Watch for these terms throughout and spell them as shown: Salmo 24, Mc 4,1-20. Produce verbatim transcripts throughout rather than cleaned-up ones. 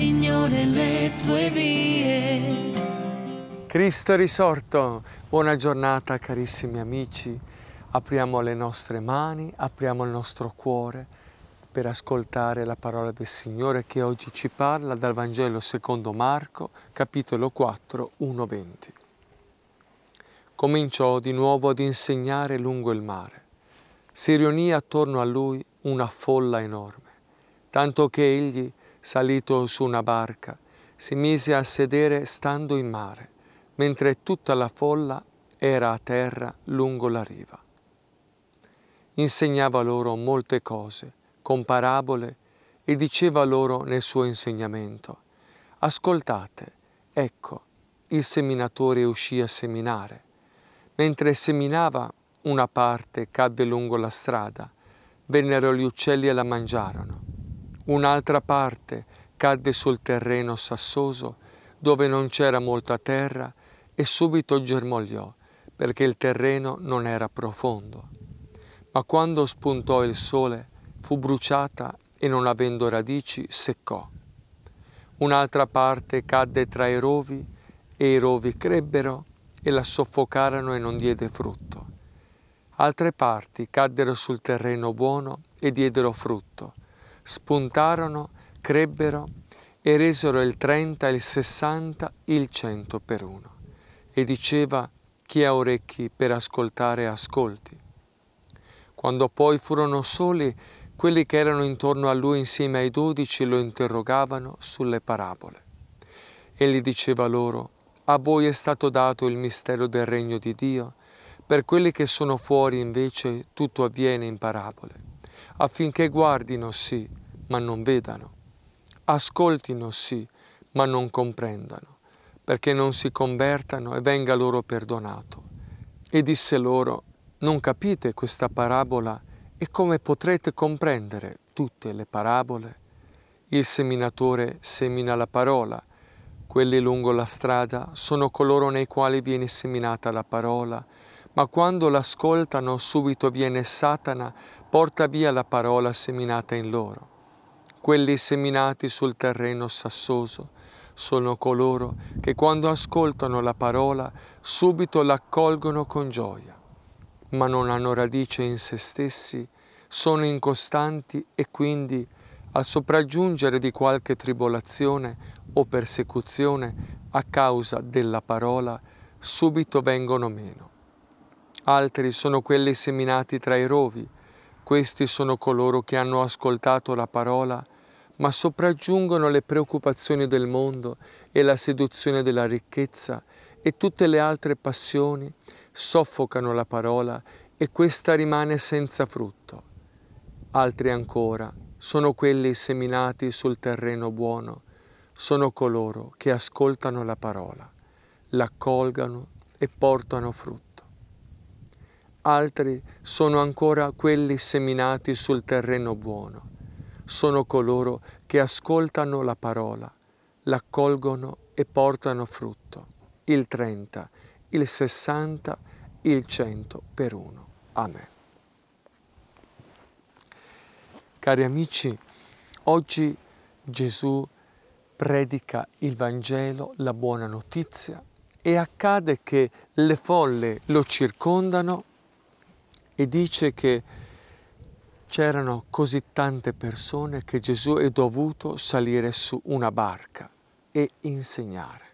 Signore, le tue vie. Cristo risorto, buona giornata carissimi amici. Apriamo le nostre mani, apriamo il nostro cuore per ascoltare la parola del Signore che oggi ci parla dal Vangelo secondo Marco, capitolo quattro, uno venti. Cominciò di nuovo ad insegnare lungo il mare. Si riunì attorno a lui una folla enorme, tanto che egli, salito su una barca, si mise a sedere stando in mare, mentre tutta la folla era a terra lungo la riva. Insegnava loro molte cose, con parabole, e diceva loro nel suo insegnamento: «Ascoltate, ecco, il seminatore uscì a seminare. Mentre seminava, una parte cadde lungo la strada, vennero gli uccelli e la mangiarono. Un'altra parte cadde sul terreno sassoso, dove non c'era molta terra, e subito germogliò, perché il terreno non era profondo. Ma quando spuntò il sole, fu bruciata e non avendo radici, seccò. Un'altra parte cadde tra i rovi, e i rovi crebbero e la soffocarono e non diede frutto. Altre parti caddero sul terreno buono e diedero frutto. Spuntarono, crebbero e resero il trenta, il sessanta, il cento per uno». E diceva: «Chi ha orecchi per ascoltare, ascolti». Quando poi furono soli, quelli che erano intorno a lui insieme ai dodici lo interrogavano sulle parabole. Egli diceva loro: «A voi è stato dato il mistero del regno di Dio, per quelli che sono fuori invece tutto avviene in parabole, affinché guardino sì, ma non vedano, ascoltino sì, ma non comprendano, perché non si convertano e venga loro perdonato». E disse loro: «Non capite questa parabola? E come potrete comprendere tutte le parabole? Il seminatore semina la parola. Quelli lungo la strada sono coloro nei quali viene seminata la parola, ma quando l'ascoltano subito viene Satana, porta via la parola seminata in loro. Quelli seminati sul terreno sassoso sono coloro che quando ascoltano la parola subito l'accolgono con gioia, ma non hanno radice in se stessi, sono incostanti e quindi al sopraggiungere di qualche tribolazione o persecuzione a causa della parola subito vengono meno. Altri sono quelli seminati tra i rovi. Questi sono coloro che hanno ascoltato la parola, ma sopraggiungono le preoccupazioni del mondo e la seduzione della ricchezza e tutte le altre passioni, soffocano la parola e questa rimane senza frutto. Altri ancora sono quelli seminati sul terreno buono, sono coloro che ascoltano la parola, l'accolgono e portano frutto. Altri sono ancora quelli seminati sul terreno buono. Sono coloro che ascoltano la parola, l'accolgono e portano frutto. Il trenta, il sessanta, il cento per uno. Amen. Cari amici, oggi Gesù predica il Vangelo, la buona notizia, e accade che le folle lo circondano. E dice che c'erano così tante persone che Gesù è dovuto salire su una barca e insegnare.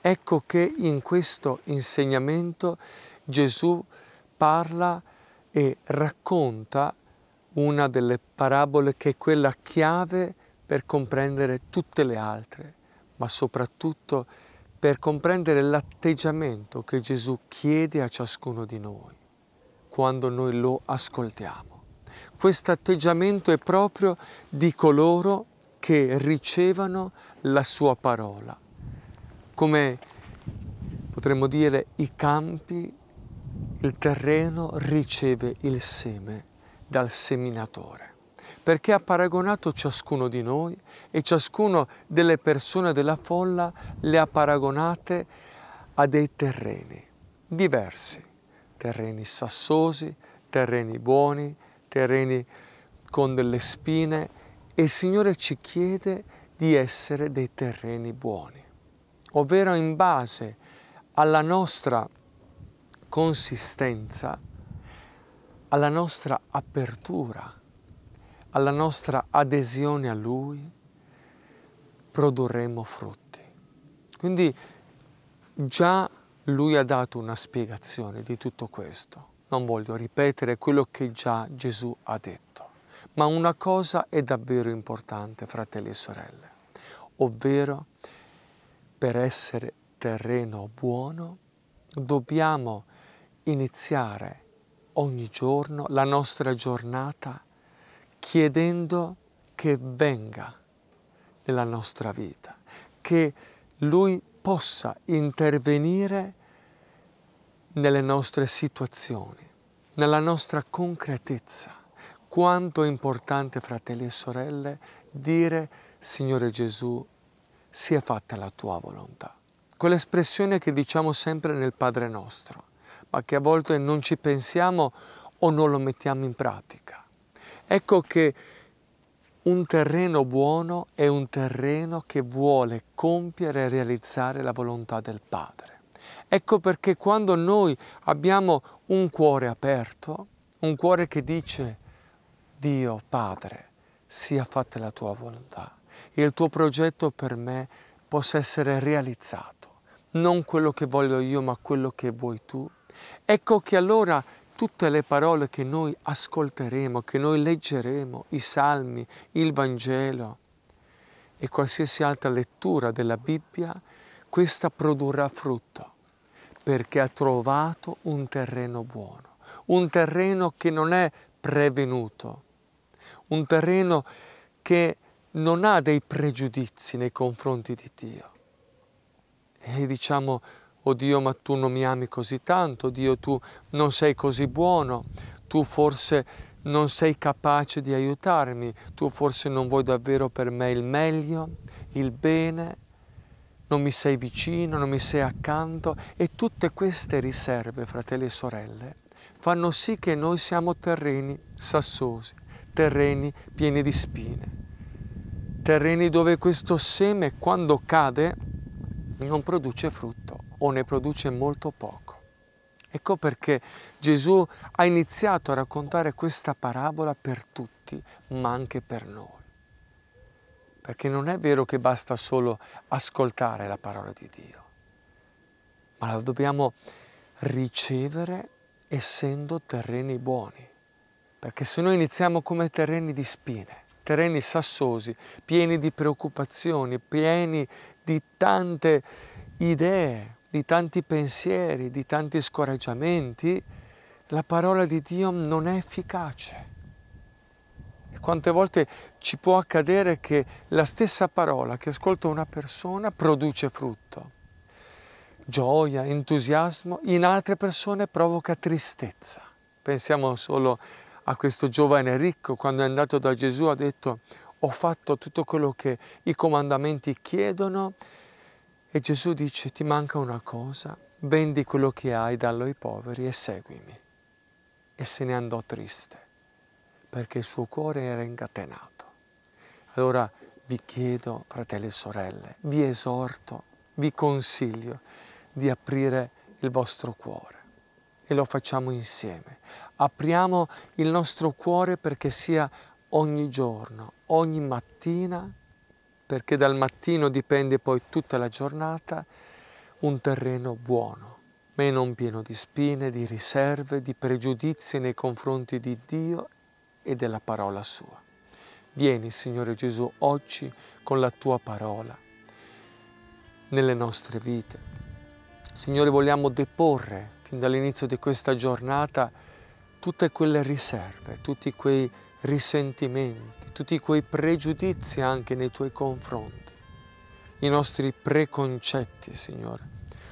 Ecco che in questo insegnamento Gesù parla e racconta una delle parabole che è quella chiave per comprendere tutte le altre, ma soprattutto per comprendere l'atteggiamento che Gesù chiede a ciascuno di noi quando noi lo ascoltiamo. Questo atteggiamento è proprio di coloro che ricevono la sua parola, come potremmo dire i campi, il terreno riceve il seme dal seminatore, perché ha paragonato ciascuno di noi e ciascuno delle persone della folla le ha paragonate a dei terreni diversi. Terreni sassosi, terreni buoni, terreni con delle spine, e il Signore ci chiede di di essere dei terreni buoni, ovvero in base alla nostra consistenza, alla nostra apertura, alla nostra adesione a Lui, produrremo frutti. Quindi già Lui ha dato una spiegazione di tutto questo. Non voglio ripetere quello che già Gesù ha detto, ma una cosa è davvero importante, fratelli e sorelle, ovvero per essere terreno buono dobbiamo iniziare ogni giorno la nostra giornata chiedendo che venga nella nostra vita, che Lui possa intervenire nelle nostre situazioni, nella nostra concretezza. Quanto è importante, fratelli e sorelle, dire Signore Gesù, sia fatta la tua volontà. Quell'espressione che diciamo sempre nel Padre nostro, ma che a volte non ci pensiamo o non lo mettiamo in pratica. Ecco che un terreno buono è un terreno che vuole compiere e realizzare la volontà del Padre. Ecco perché quando noi abbiamo un cuore aperto, un cuore che dice Dio Padre, sia fatta la tua volontà, il tuo progetto per me possa essere realizzato, non quello che voglio io ma quello che vuoi tu, ecco che allora tutte le parole che noi ascolteremo, che noi leggeremo, i Salmi, il Vangelo e qualsiasi altra lettura della Bibbia, questa produrrà frutto, perché ha trovato un terreno buono, un terreno che non è prevenuto, un terreno che non ha dei pregiudizi nei confronti di Dio. E diciamo, oh Dio, ma tu non mi ami così tanto, Dio, tu non sei così buono, tu forse non sei capace di aiutarmi, tu forse non vuoi davvero per me il meglio, il bene, non mi sei vicino, non mi sei accanto. E tutte queste riserve, fratelli e sorelle, fanno sì che noi siamo terreni sassosi, terreni pieni di spine, terreni dove questo seme, quando cade, non produce frutto o ne produce molto poco. Ecco perché Gesù ha iniziato a raccontare questa parabola per tutti, ma anche per noi. Perché non è vero che basta solo ascoltare la parola di Dio, ma la dobbiamo ricevere essendo terreni buoni. Perché se noi iniziamo come terreni di spine, terreni sassosi, pieni di preoccupazioni, pieni di tante idee, di tanti pensieri, di tanti scoraggiamenti, la parola di Dio non è efficace. E quante volte ci può accadere che la stessa parola che ascolta una persona produce frutto, gioia, entusiasmo, in altre persone provoca tristezza. Pensiamo solo a questo giovane ricco, quando è andato da Gesù ha detto ho fatto tutto quello che i comandamenti chiedono, e Gesù dice ti manca una cosa, vendi quello che hai, dallo ai poveri e seguimi. E se ne andò triste perché il suo cuore era incatenato. Allora vi chiedo, fratelli e sorelle, vi esorto, vi consiglio di aprire il vostro cuore, e lo facciamo insieme. Apriamo il nostro cuore perché sia ogni giorno, ogni mattina, perché dal mattino dipende poi tutta la giornata, un terreno buono, ma non pieno di spine, di riserve, di pregiudizi nei confronti di Dio e della parola sua. Vieni, Signore Gesù, oggi con la tua parola nelle nostre vite. Signore, vogliamo deporre fin dall'inizio di questa giornata tutte quelle riserve, tutti quei risentimenti, tutti quei pregiudizi anche nei tuoi confronti, i nostri preconcetti, Signore,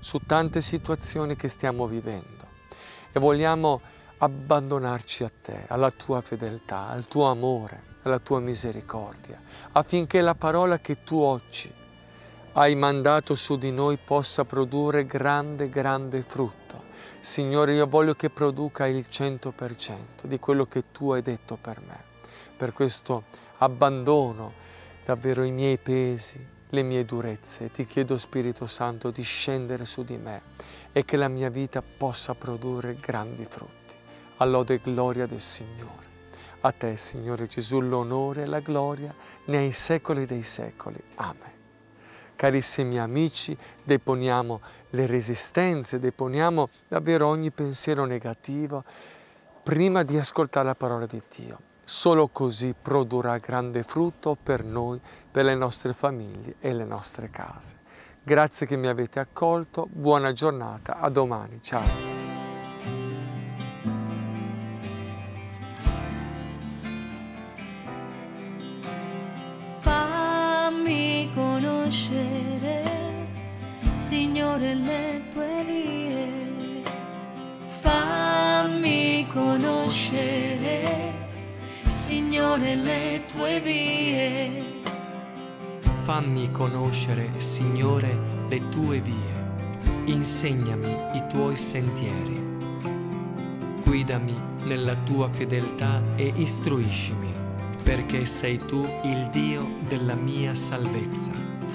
su tante situazioni che stiamo vivendo. E vogliamo abbandonarci a Te, alla Tua fedeltà, al Tuo amore, alla Tua misericordia, affinché la parola che Tu oggi hai mandato su di noi possa produrre grande, grande frutto. Signore, io voglio che produca il cento per cento di quello che Tu hai detto per me. Per questo abbandono davvero i miei pesi, le mie durezze. Ti chiedo, Spirito Santo, di scendere su di me e che la mia vita possa produrre grandi frutti. All'ode e gloria del Signore. A te, Signore Gesù, l'onore e la gloria nei secoli dei secoli. Amen. Carissimi amici, deponiamo le resistenze, deponiamo davvero ogni pensiero negativo prima di ascoltare la parola di Dio. Solo così produrrà grande frutto per noi, per le nostre famiglie e le nostre case. Grazie che mi avete accolto, buona giornata, a domani, ciao. Signore, le tue vie, fammi conoscere, Signore, le tue vie. Fammi conoscere, Signore, le tue vie, insegnami i tuoi sentieri, guidami nella tua fedeltà e istruiscimi, perché sei tu il Dio della mia salvezza.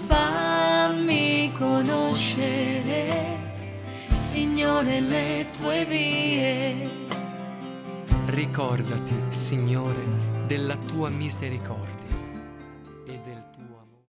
Fammi Fammi conoscere, Signore, le tue vie. Ricordati, Signore, della tua misericordia.